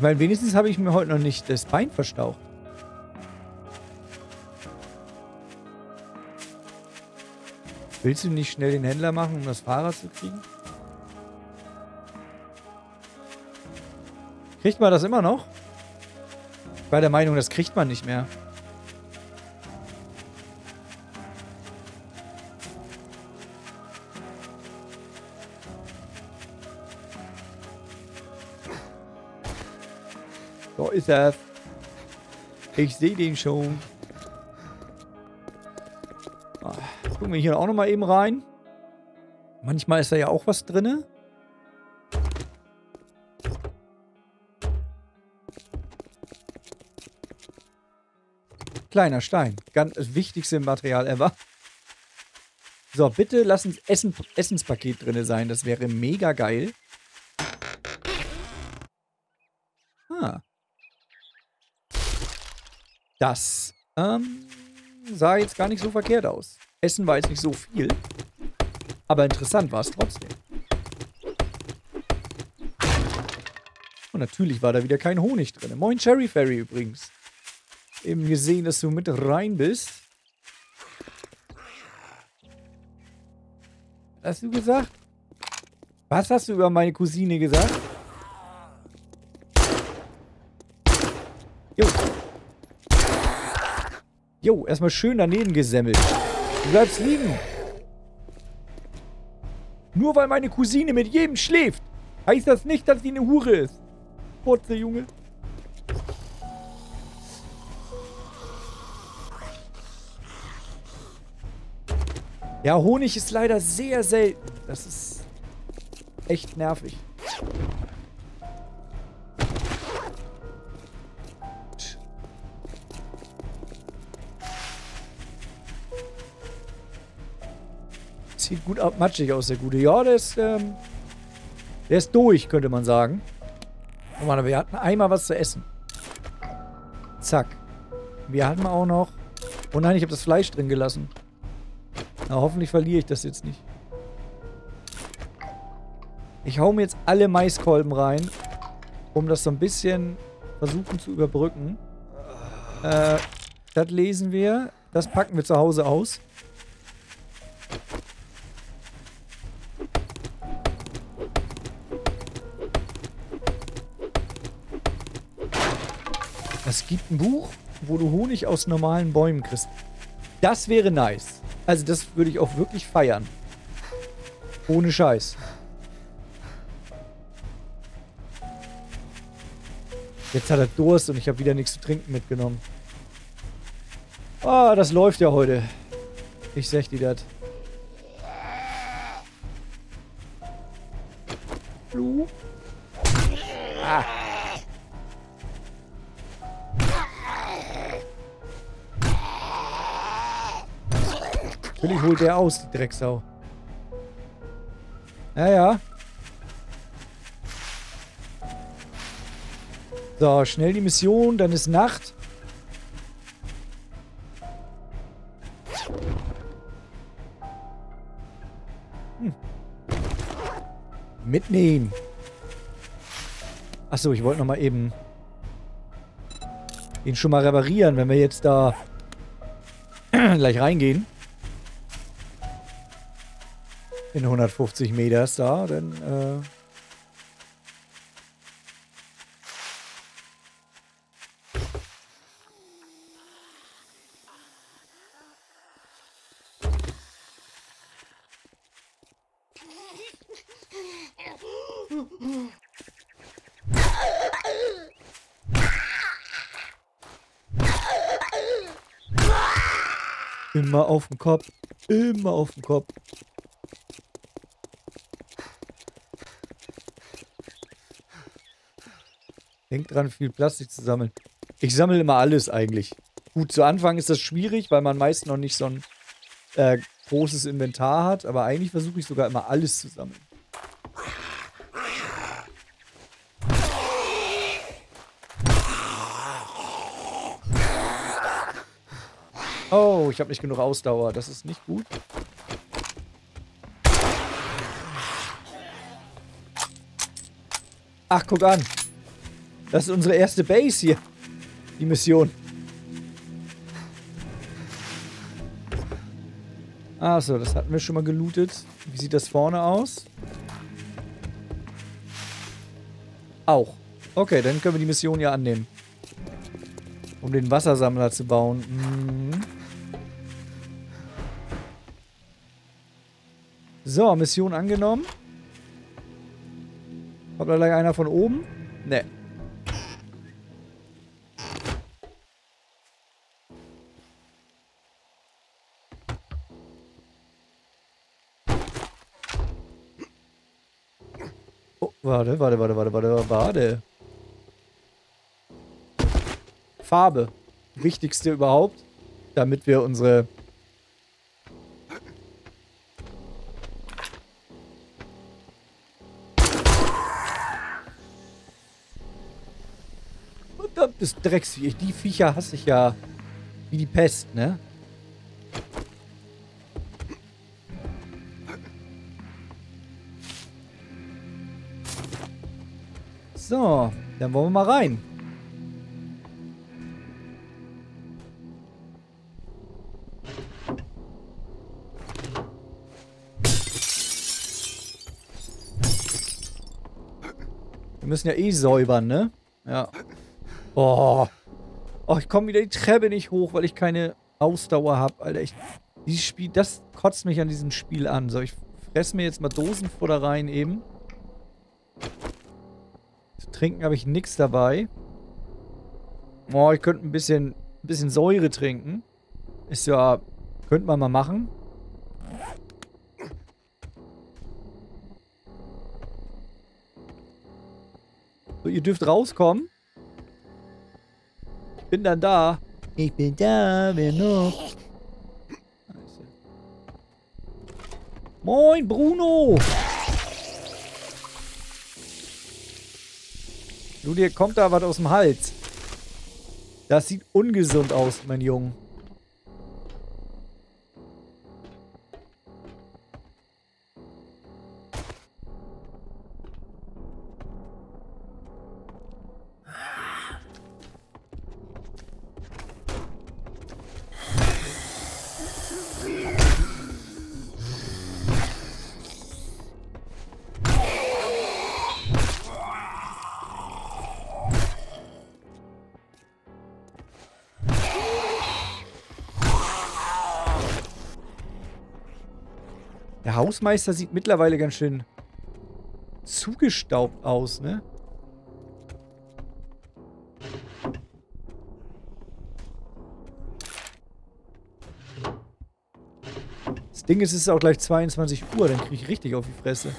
Ich meine, wenigstens habe ich mir heute noch nicht das Bein verstaucht. Willst du nicht schnell den Händler machen, um das Fahrrad zu kriegen? Kriegt man das immer noch? Ich war der Meinung, das kriegt man nicht mehr. So ist er. Ich sehe den schon. Gucken wir hier auch nochmal eben rein. Manchmal ist da ja auch was drin. Kleiner Stein. Ganz das wichtigste Material ever. So, bitte lass uns Essenspaket drin sein. Das wäre mega geil. Ah. Das sah jetzt gar nicht so verkehrt aus. Essen war jetzt nicht so viel, aber interessant war es trotzdem. Und natürlich war da wieder kein Honig drin. Moin Cherry Fairy übrigens. Eben gesehen, dass du mit rein bist. Was hast du gesagt? Was hast du über meine Cousine gesagt? Jo. Jo, erstmal schön daneben gesemmelt. Du bleibst liegen. Nur weil meine Cousine mit jedem schläft, heißt das nicht, dass sie eine Hure ist. Potze, Junge. Ja, Honig ist leider sehr selten. Das ist echt nervig. Sieht gut matschig aus, der Gute. Ja, der ist durch, könnte man sagen. Aber wir hatten einmal was zu essen. Zack. Wir hatten auch noch... Oh nein, ich habe das Fleisch drin gelassen. Na, hoffentlich verliere ich das jetzt nicht. Ich hau mir jetzt alle Maiskolben rein, um das so ein bisschen versuchen zu überbrücken. Das lesen wir. Das packen wir zu Hause aus. Es gibt ein Buch, wo du Honig aus normalen Bäumen kriegst. Das wäre nice. Also das würde ich auch wirklich feiern. Ohne Scheiß. Jetzt hat er Durst und ich habe wieder nichts zu trinken mitgenommen. Ah, das läuft ja heute. Ich sag dir das. Blue. Ah. Natürlich holt der aus, die Drecksau. Naja. So, schnell die Mission, dann ist Nacht. Hm. Mitnehmen. Achso, ich wollte nochmal eben ihn schon mal reparieren, wenn wir jetzt da gleich reingehen. In 150 Meter ist da, dann, Immer auf den Kopf. Immer auf den Kopf. Denk dran, viel Plastik zu sammeln. Ich sammle immer alles eigentlich. Gut, zu Anfang ist das schwierig, weil man meist noch nicht so ein großes Inventar hat. Aber eigentlich versuche ich sogar immer alles zu sammeln. Oh, ich habe nicht genug Ausdauer. Das ist nicht gut. Ach, guck an. Das ist unsere erste Base hier. Die Mission. Achso, das hatten wir schon mal gelootet. Wie sieht das vorne aus? Auch. Okay, dann können wir die Mission ja annehmen. Um den Wassersammler zu bauen. Mhm. So, Mission angenommen. Kommt da gleich einer von oben? Ne. Warte. Farbe. Wichtigste überhaupt, damit wir unsere verdammtes Drecksvieh. Die Viecher hasse ich ja wie die Pest, ne? So, dann wollen wir mal rein. Wir müssen ja eh säubern, ne? Ja. Oh. Oh, ich komme wieder die Treppe nicht hoch, weil ich keine Ausdauer habe, Alter. Dieses Spiel, das kotzt mich an diesem Spiel an. So, ich fresse mir jetzt mal Dosenfutter rein eben. Trinken habe ich nichts dabei. Oh, ich könnte ein bisschen Säure trinken. Ist ja... Könnte man mal machen. So, ihr dürft rauskommen. Ich bin dann da. Ich bin da, wer noch? Moin, Bruno! Du, dir kommt da was aus dem Hals. Das sieht ungesund aus, mein Junge. Der Hausmeister sieht mittlerweile ganz schön zugestaubt aus, ne? Das Ding ist, es ist auch gleich 22 Uhr, dann kriege ich richtig auf die Fresse.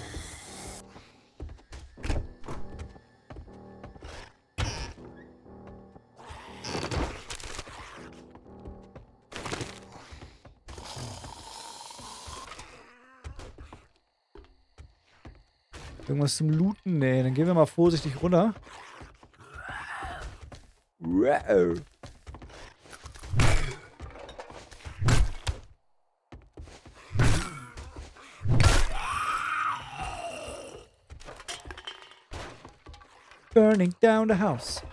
Irgendwas zum Looten? Nee, dann gehen wir mal vorsichtig runter. Burning down the house.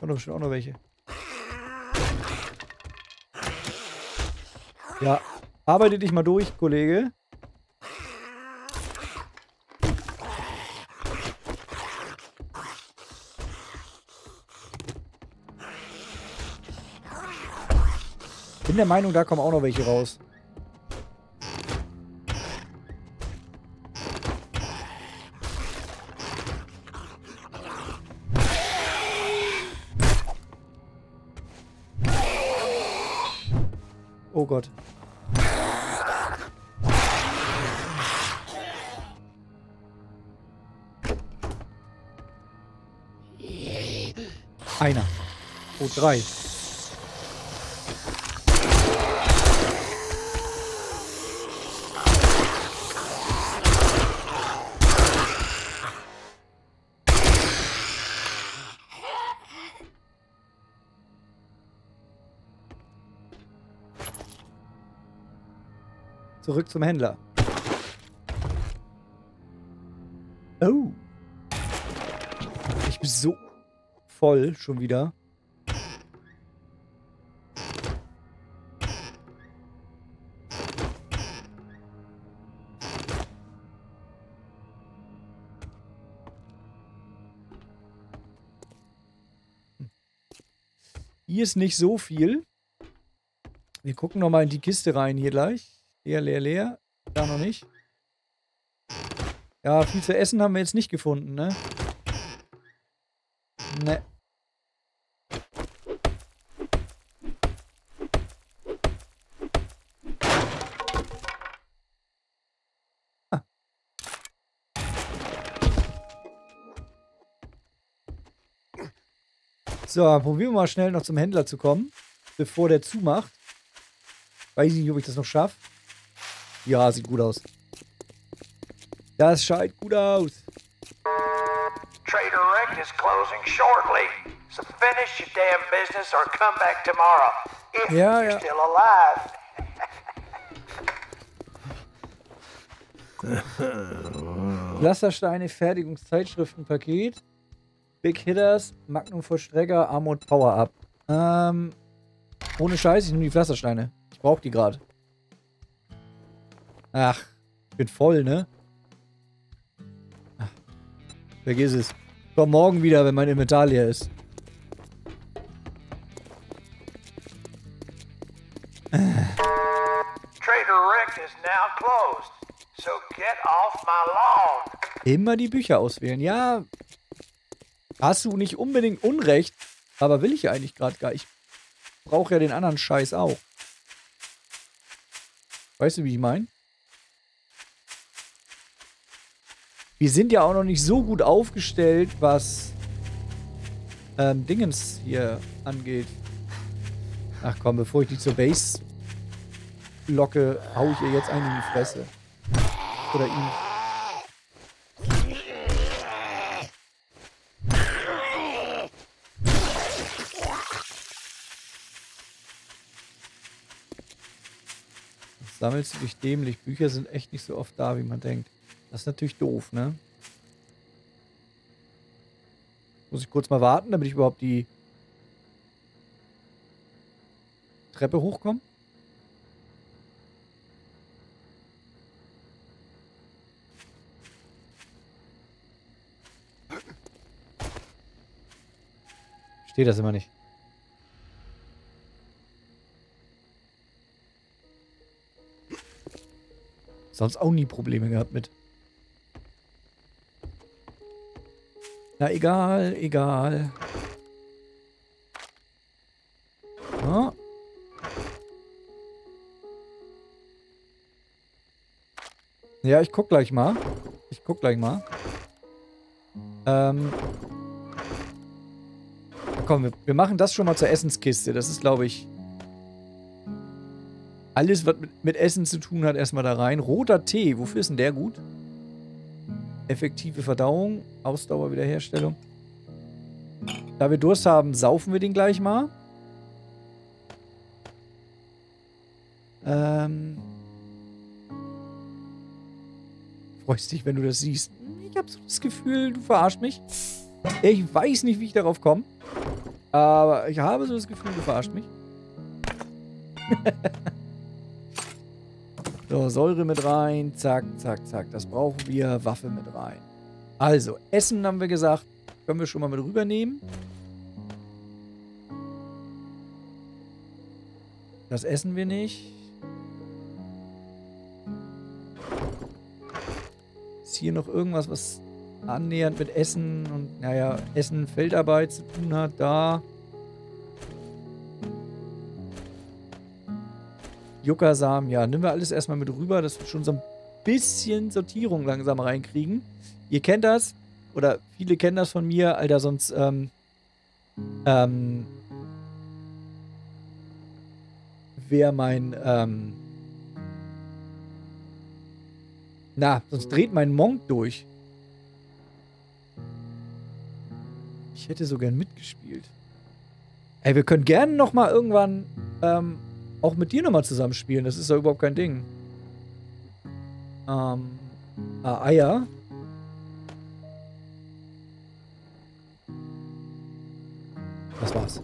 Und da bestimmt auch noch welche. Ja, arbeite dich mal durch, Kollege. Bin der Meinung, da kommen auch noch welche raus. Oh Gott. Einer. Oh, drei. Zurück zum Händler. Ich bin so voll schon wieder. Hier ist nicht so viel. Wir gucken nochmal in die Kiste rein hier gleich. Leer, leer, leer. Da noch nicht. Ja, viel zu essen haben wir jetzt nicht gefunden, ne? Ne. Ah. So, probieren wir mal schnell noch zum Händler zu kommen, bevor der zumacht. Weiß ich nicht, ob ich das noch schaffe. Ja, sieht gut aus. Das schaut gut aus. Trader Rick is closing shortly. So finish your damn business or come back tomorrow. If you're still alive. Lastersteine, Fertigungszeitschriftenpaket. Big Hitters, Magnum Vollstrecker, Armut Power Up. Ohne Scheiß, ich nehme die Pflastersteine. Ich brauche die gerade. Ach, ich bin voll, ne? Ach, vergiss es. Komm morgen wieder, wenn mein Inventar leer ist. Trader Rick is now closed. So get off my lawn. Immer die Bücher auswählen. Ja, hast du nicht unbedingt Unrecht, aber will ich ja eigentlich gerade gar nicht. Ich brauche ja den anderen Scheiß auch. Weißt du, wie ich meine? Wir sind ja auch noch nicht so gut aufgestellt, was Dingens hier angeht. Ach komm, bevor ich die zur Base locke, hau ich ihr jetzt einen in die Fresse. Oder ihn. Sammelst du dich dämlich? Bücher sind echt nicht so oft da, wie man denkt. Das ist natürlich doof, ne? Muss ich kurz mal warten, damit ich überhaupt die Treppe hochkomme? Verstehe das immer nicht. Sonst auch nie Probleme gehabt mit. Na egal, egal. Ja. Ja, ich guck gleich mal. Ich guck gleich mal. Komm, wir machen das schon mal zur Essenskiste. Das ist, glaube ich... Alles, was mit Essen zu tun hat, erstmal da rein. Roter Tee, wofür ist denn der gut? Effektive Verdauung, Ausdauer, Wiederherstellung. Da wir Durst haben, saufen wir den gleich mal. Freust dich, wenn du das siehst. Ich habe so das Gefühl, du verarschst mich. Ich weiß nicht, wie ich darauf komme. Aber ich habe so das Gefühl, du verarschst mich. So, Säure mit rein, zack, zack, zack. Das brauchen wir, Waffe mit rein. Also, Essen haben wir gesagt, können wir schon mal mit rübernehmen. Das essen wir nicht. Ist hier noch irgendwas, was annähernd mit Essen und, naja, Essen, Feldarbeit zu tun hat? Da. Juckersamen, ja, nehmen wir alles erstmal mit rüber, dass wir schon so ein bisschen Sortierung langsam reinkriegen. Ihr kennt das, oder viele kennen das von mir, Alter, sonst, wäre mein, na, sonst dreht mein Monk durch. Ich hätte so gern mitgespielt. Ey, wir können gerne nochmal irgendwann, auch mit dir nochmal zusammenspielen, das ist ja überhaupt kein Ding. Eier. Das war's.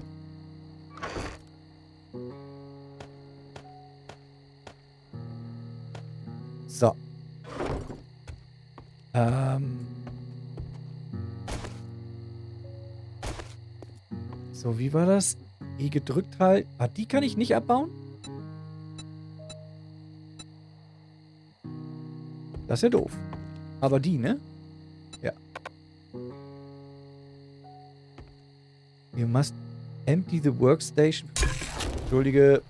So. So, wie war das? E gedrückt halt. Ah, die kann ich nicht abbauen? Das ist ja doof. Aber die, ne? Ja. You must empty the workstation. Entschuldige.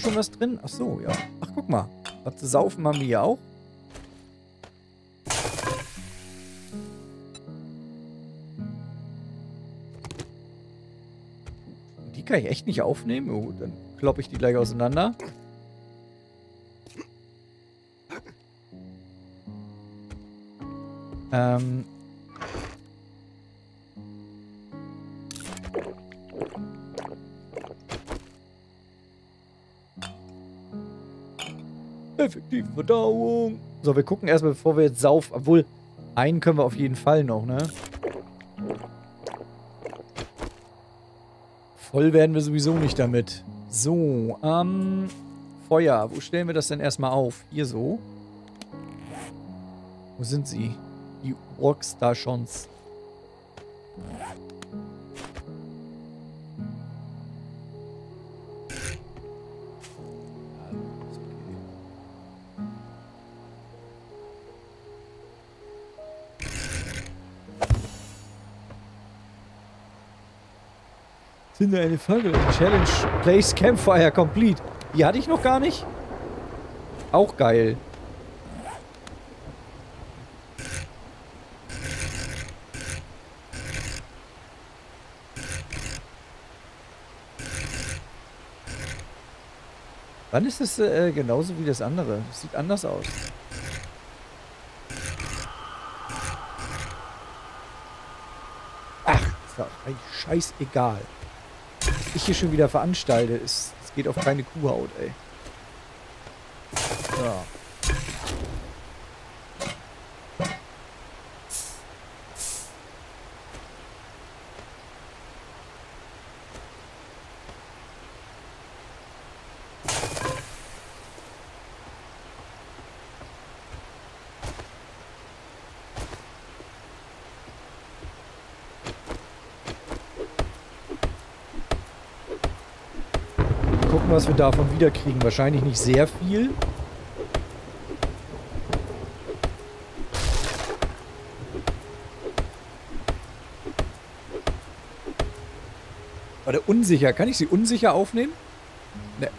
Schon was drin? Ach so, ja. Ach, guck mal. Was zu saufen haben wir hier auch. Die kann ich echt nicht aufnehmen. Oh, dann kloppe ich die gleich auseinander. Effektive Verdauung. So, wir gucken erstmal, bevor wir jetzt saufen. Obwohl, einen können wir auf jeden Fall noch, ne? Voll werden wir sowieso nicht damit. So, Feuer. Wo stellen wir das denn erstmal auf? Hier so. Wo sind sie? Die Rockstations. Finde eine Fackel. Challenge Place Campfire Complete. Die hatte ich noch gar nicht. Auch geil. Wann ist das genauso wie das andere? Das sieht anders aus. Ach, scheißegal. Was ich hier schon wieder veranstalte, es geht auf keine Kuhhaut, ey. Ja. Was wir davon wiederkriegen. Wahrscheinlich nicht sehr viel. Warte, unsicher. Kann ich sie unsicher aufnehmen? Ne.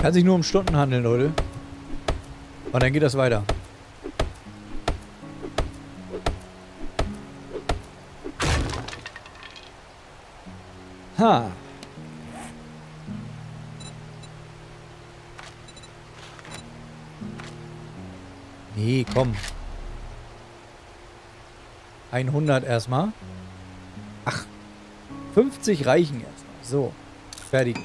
Kann sich nur um Stunden handeln, Leute. Und dann geht das weiter. Ha. Nee, komm. 100 erstmal. Ach. 50 reichen erstmal. So. Fertig.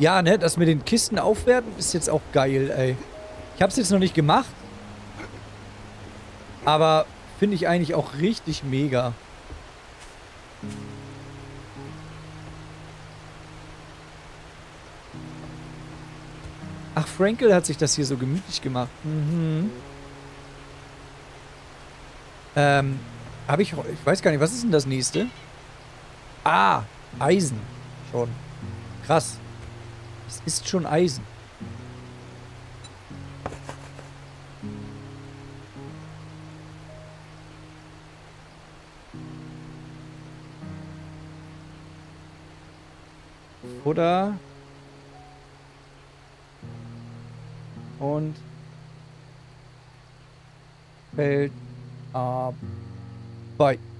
Ja, ne, das mit den Kisten aufwerten ist jetzt auch geil, ey. Ich hab's jetzt noch nicht gemacht. Aber finde ich eigentlich auch richtig mega. Ach, Frankel hat sich das hier so gemütlich gemacht. Mhm. Hab ich... Ich weiß gar nicht, was ist denn das nächste? Ah, Eisen. Schon. Krass. Es ist schon Eisen. Oder? Und fällt ab. Bye.